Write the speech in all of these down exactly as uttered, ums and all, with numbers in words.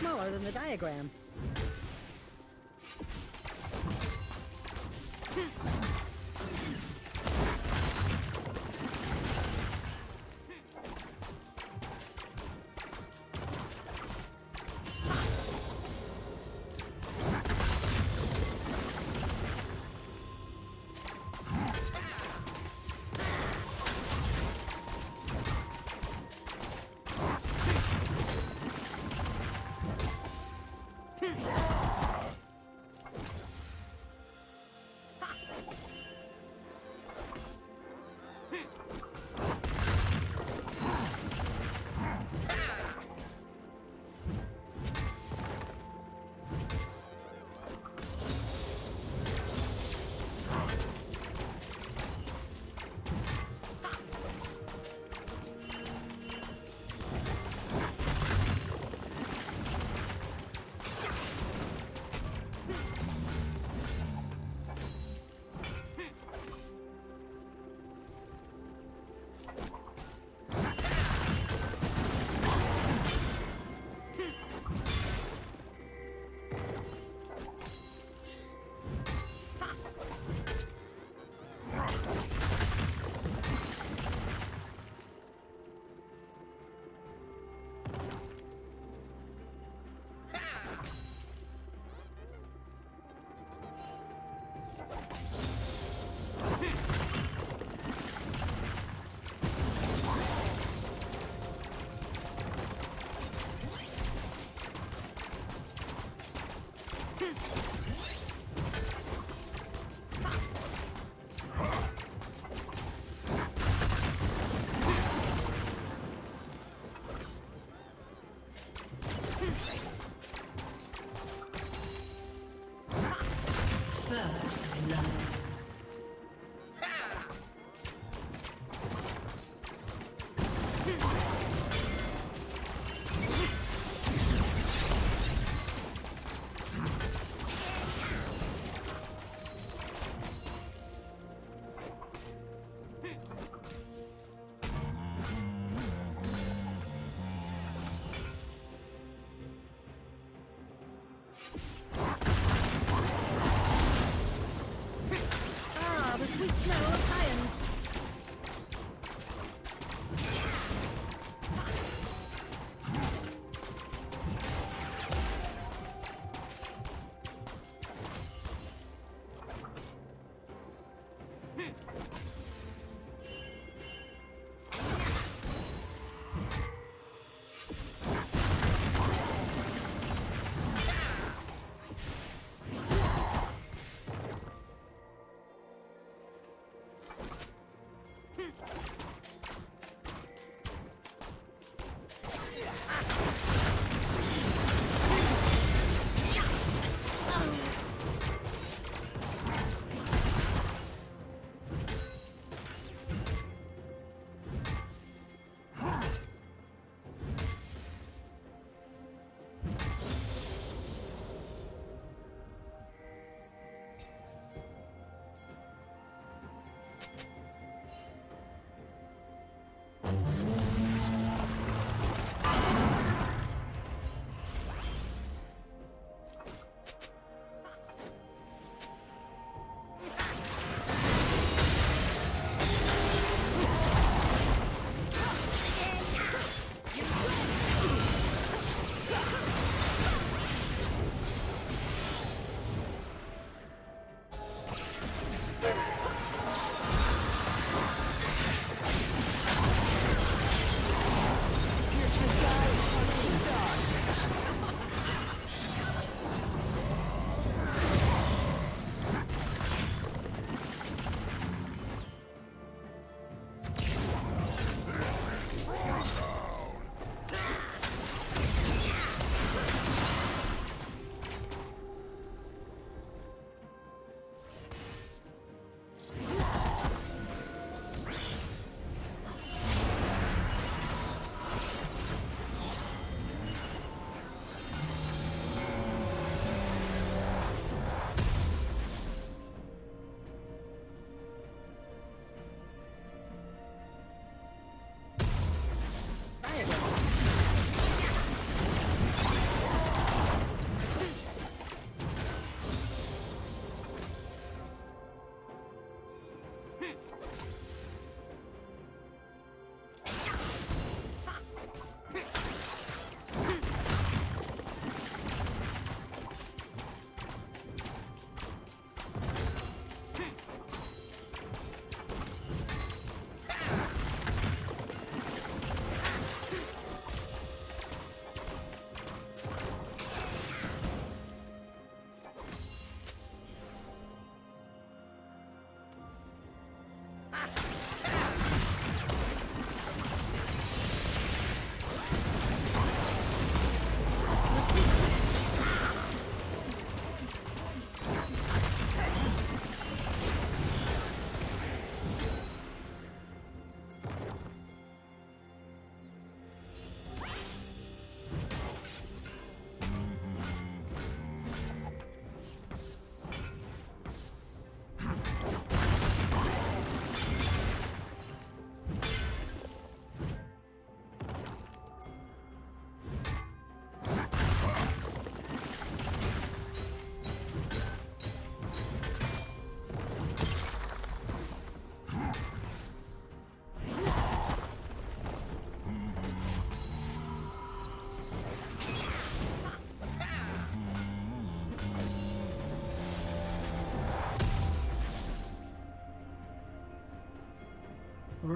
smaller than the diagram.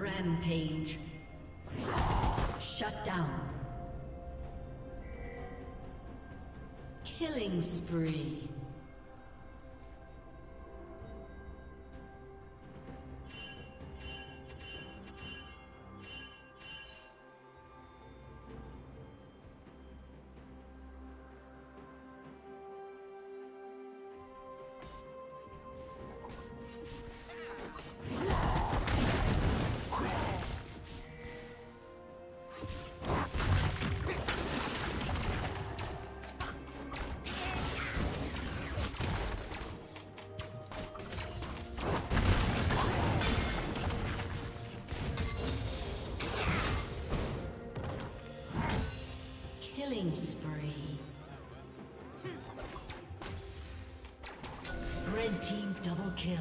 Rampage. Shut down. Killing spree. Spree. Red team double kill.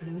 Blue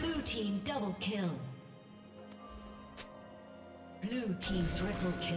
Blue team double kill. Blue team triple kill.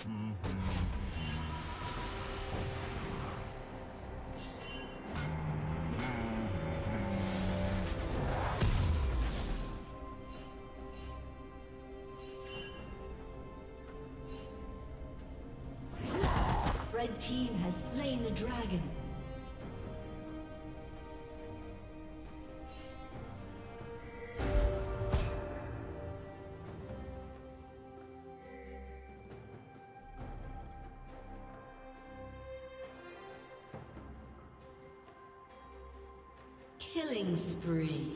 Mm-hmm. Red team has slain the dragon. Killing spree.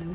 Blue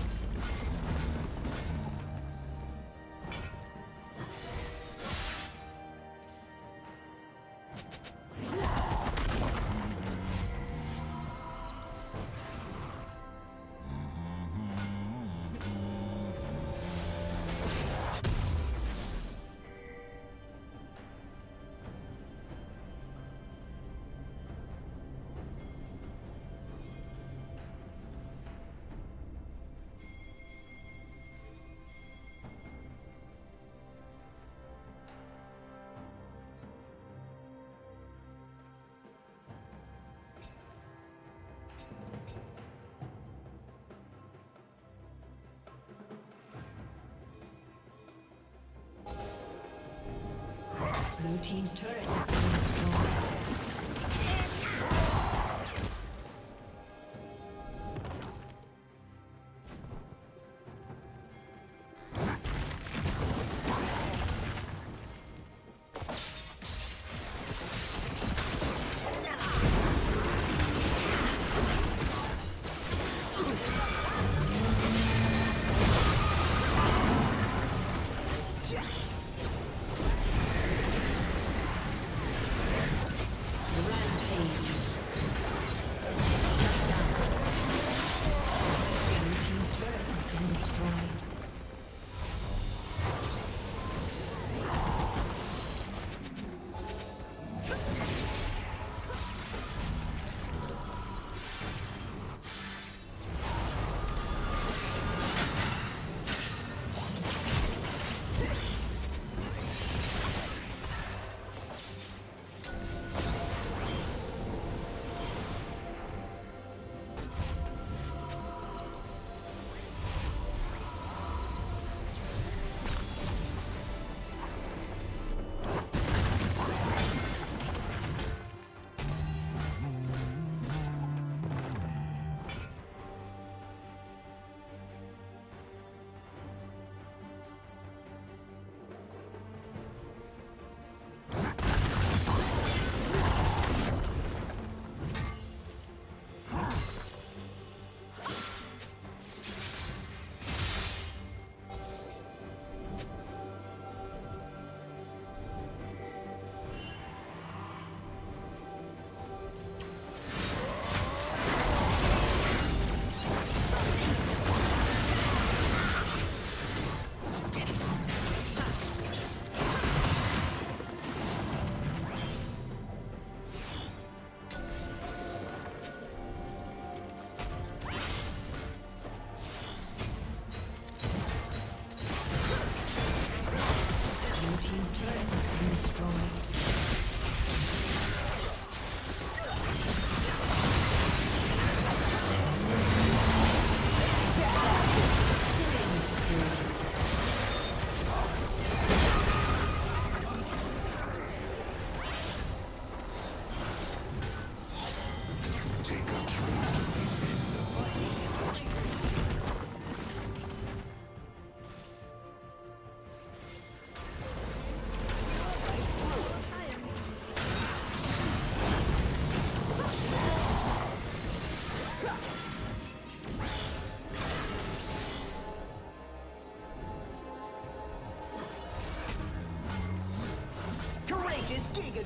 Blue team's turret has been destroyed.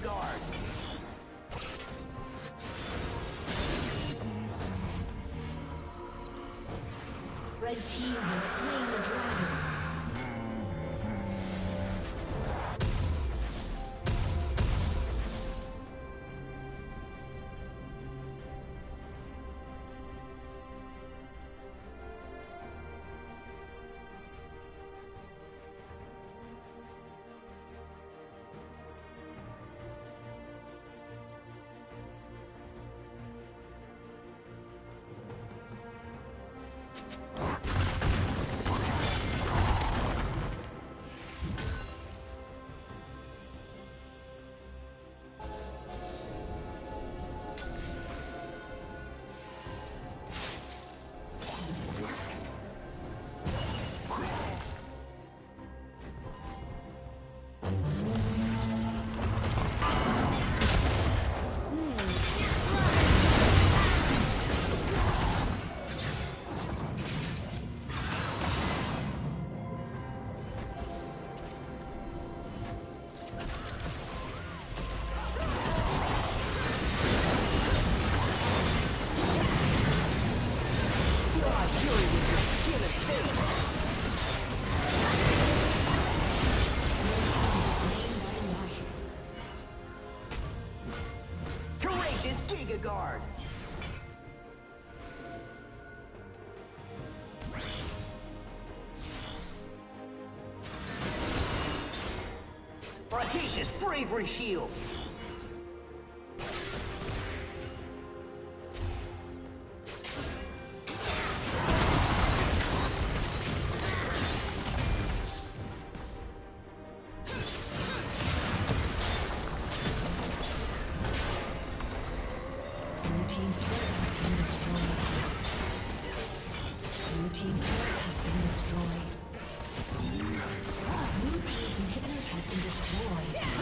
guard. Red team has slain the dragon. Guard. Audacious bravery shield. Has been destroyed. New team inhibitor has been destroyed.